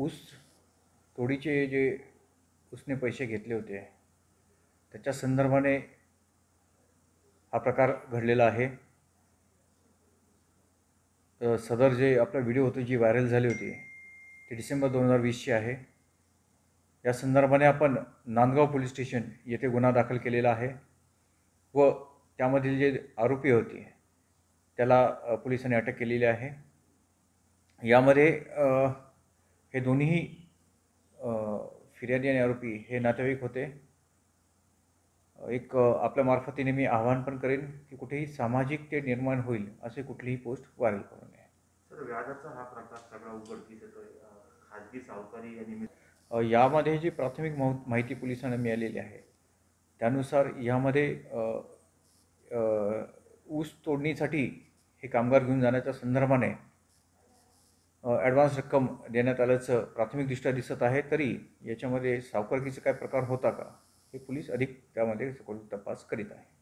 ऊस तोडीचे जे उसने पैसे घेतले होते त्याच्या संदर्भाने हा प्रकार घडलेला आहे। सदर जे आपला व्हिडिओ होता जी व्हायरल झाली होती ती डिसेंबर 2020 ची आहे। या संदर्भाने आपण नांदगाव पोलीस स्टेशन येथे गुन्हा दाखल केलेला आहे व त्यामधील जे आरोपी होते त्याला पोलिसांनी अटक केलेली आहे। यामध्ये हे दोन्ही फिर्यादी आणि आरोपी हे नातेवाईक होते। एक आपल्या मार्फतीने मी आवाहन पण करेन की कुठेही सामाजिक ते निर्माण होईल असे कुठलीही पोस्ट व्हायरल करू नये। सर व्याजाचा हा प्रकार सगळा उघडकीस येतोय खाजगी सावकारी आणि यामध्ये जी प्राथमिक माहिती पोलिसांना मिळालेली आहे त्यानुसार यामध्ये ऊस तोडणीसाठी हे कामगार घेऊन जाण्याच्या संदर्भाने ॲडव्हान्स रक्कम देण्यात आल्याचं प्राथमिकदृष्ट्या दिसत आहे। तरी याच्यामध्ये सावकारकीचा काय प्रकार होता का हे पोलीस अधिक त्यामध्ये सखोल तपास करीत आहे।